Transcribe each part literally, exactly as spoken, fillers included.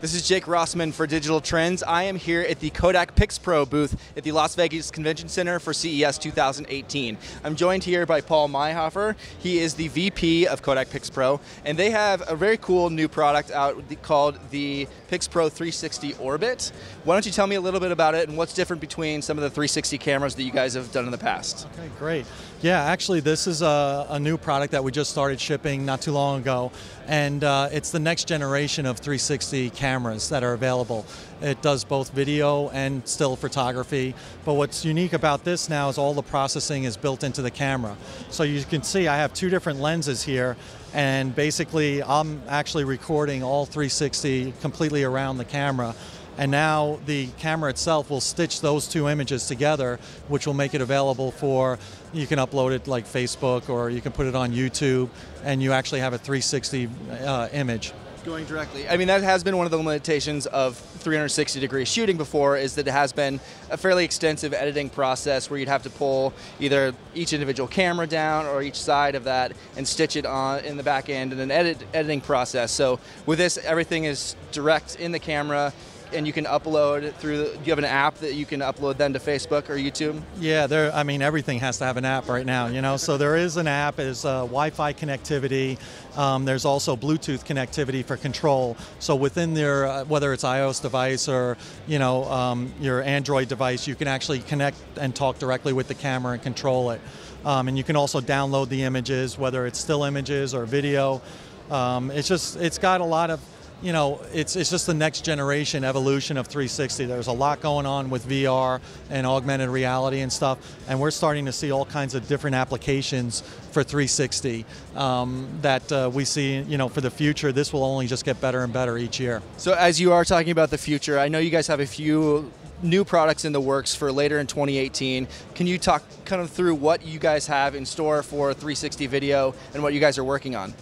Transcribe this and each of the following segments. This is Jake Rossman for Digital Trends. I am here at the Kodak PixPro booth at the Las Vegas Convention Center for C E S two thousand eighteen. I'm joined here by Paul Mayhofer. He is the V P of Kodak PixPro, and they have a very cool new product out called the PixPro three sixty Orbit. Why don't you tell me a little bit about it and what's different between some of the three sixty cameras that you guys have done in the past? Okay, great. Yeah, actually this is a, a new product that we just started shipping not too long ago, and uh, it's the next generation of three sixty cameras. cameras that are available. It does both video and still photography, but what's unique about this now is all the processing is built into the camera. So you can see I have two different lenses here, and basically I'm actually recording all three sixty completely around the camera. And now the camera itself will stitch those two images together, which will make it available for, you can upload it like Facebook, or you can put it on YouTube, and you actually have a three sixty uh, image. Going directly. I mean, that has been one of the limitations of three sixty degree shooting before, is that it has been a fairly extensive editing process where you'd have to pull either each individual camera down or each side of that and stitch it on in the back end in an edit editing process. So with this, everything is direct in the camera, and you can upload it through, do you have an app that you can upload then to Facebook or YouTube? Yeah, there, I mean, everything has to have an app right now, you know, so there is an app, there's uh, Wi-Fi connectivity, um, there's also Bluetooth connectivity for control, so within their, uh, whether it's iOS device or, you know, um, your Android device, you can actually connect and talk directly with the camera and control it. Um, and you can also download the images, whether it's still images or video. Um, it's just, it's got a lot of, you know, it's, it's just the next generation evolution of three sixty. There's a lot going on with V R and augmented reality and stuff, and we're starting to see all kinds of different applications for three sixty um, that uh, we see, you know, for the future. This will only just get better and better each year. So as you are talking about the future, I know you guys have a few new products in the works for later in twenty eighteen. Can you talk kind of through what you guys have in store for three sixty video and what you guys are working on?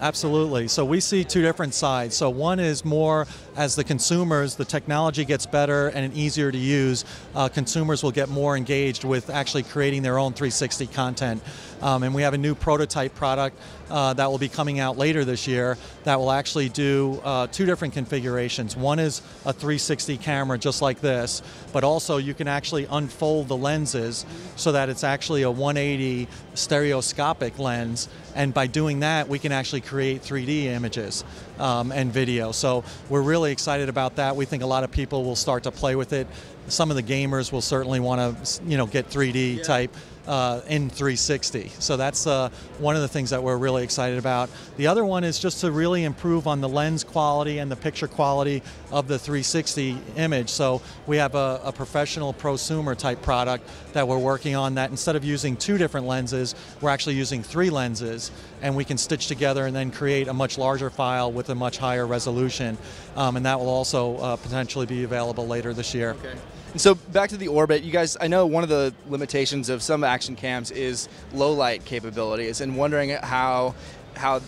Absolutely. So we see two different sides. So one is more as the consumers, the technology gets better and easier to use, uh, consumers will get more engaged with actually creating their own three sixty content. Um, and we have a new prototype product uh, that will be coming out later this year that will actually do uh, two different configurations. One is a three sixty camera just like this, but also you can actually unfold the lenses so that it's actually a one eighty stereoscopic lens, and by doing that we can actually create three D images um, and video. So we're really excited about that. We think a lot of people will start to play with it. Some of the gamers will certainly want to, you know, get three D yeah. type uh, in three sixty. So that's uh, one of the things that we're really excited about. The other one is just to really improve on the lens quality and the picture quality of the three sixty image. So we have a, a professional prosumer type product that we're working on that instead of using two different lenses, we're actually using three lenses, and we can stitch together and then create a much larger file with a much higher resolution. Um, and that will also uh, potentially be available later this year. Okay. And so back to the Orbit, you guys, I know one of the limitations of some action cams is low light capabilities, and wondering how how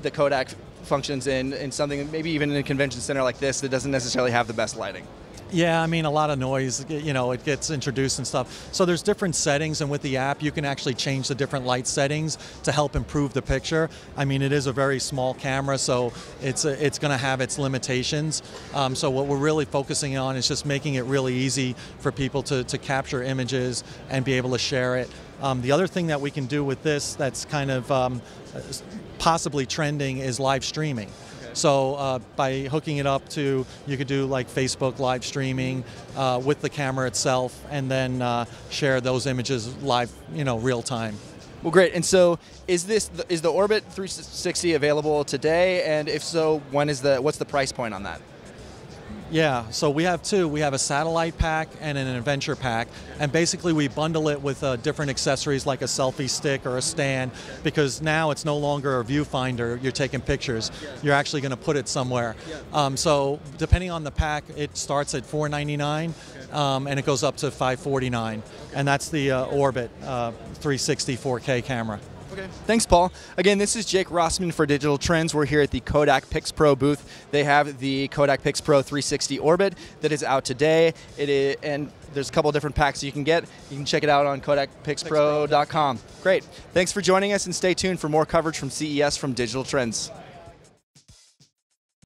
the Kodak functions in, in something, maybe even in a convention center like this that doesn't necessarily have the best lighting. Yeah, I mean, a lot of noise, you know, it gets introduced and stuff. So there's different settings, and with the app you can actually change the different light settings to help improve the picture. I mean, it is a very small camera, so it's a, it's going to have its limitations. Um, so what we're really focusing on is just making it really easy for people to, to capture images and be able to share it. Um, the other thing that we can do with this that's kind of um, possibly trending is live streaming. So uh, by hooking it up to, you could do like Facebook live streaming uh, with the camera itself, and then uh, share those images live, you know, real time. Well, great. And so is this, is the Orbit three sixty available today? And if so, when is the, what's the price point on that? Yeah, so we have two. We have a satellite pack and an adventure pack, and basically we bundle it with uh, different accessories like a selfie stick or a stand, because now it's no longer a viewfinder, you're taking pictures, you're actually going to put it somewhere. Um, so depending on the pack, it starts at four ninety-nine um, and it goes up to five forty-nine, and that's the uh, Orbit uh, three sixty four K camera. Okay. Thanks, Paul. Again, this is Jake Rossman for Digital Trends. We're here at the Kodak PixPro booth. They have the Kodak PixPro three sixty Orbit that is out today. It is, and there's a couple of different packs you can get. You can check it out on kodak pixpro dot com. Great. Thanks for joining us, and stay tuned for more coverage from C E S from Digital Trends.